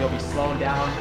you'll be slowing down